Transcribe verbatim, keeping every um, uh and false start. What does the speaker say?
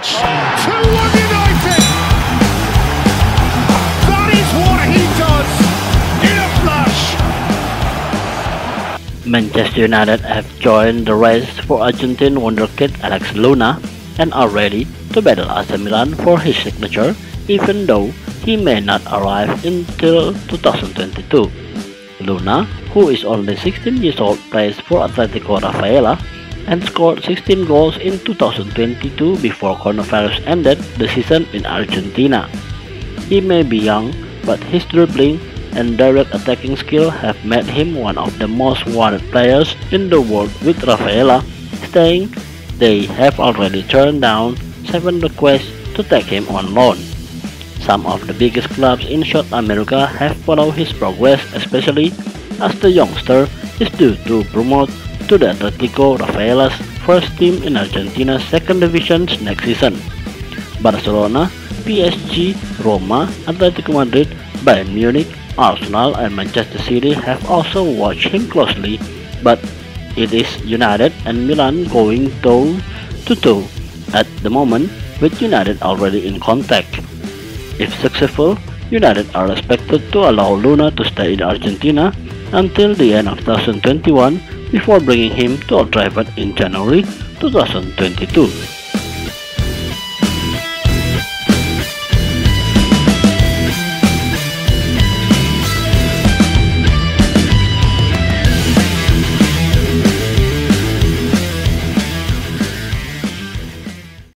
two one United! That is what he does in a flash! Manchester United have joined the race for Argentine wonder kid Alex Luna and are ready to battle A C Milan for his signature, even though he may not arrive until two thousand twenty-two. Luna, who is only sixteen years old, plays for Atletico Rafaela and scored sixteen goals in two thousand twenty-two before coronavirus ended the season in Argentina. He may be young, but his dribbling and direct attacking skill have made him one of the most wanted players in the world, with Rafaela saying they have already turned down seven requests to take him on loan. Some of the biggest clubs in South America have followed his progress, especially as the youngster is due to promote to the Atletico Rafaela's first team in Argentina's second division next season. Barcelona, P S G, Roma, Atletico Madrid, Bayern Munich, Arsenal and Manchester City have also watched him closely, but it is United and Milan going toe-to-toe at the moment, with United already in contact. If successful, United are expected to allow Luna to stay in Argentina until the end of two thousand twenty-one before bringing him to Old Trafford in January two thousand twenty-two.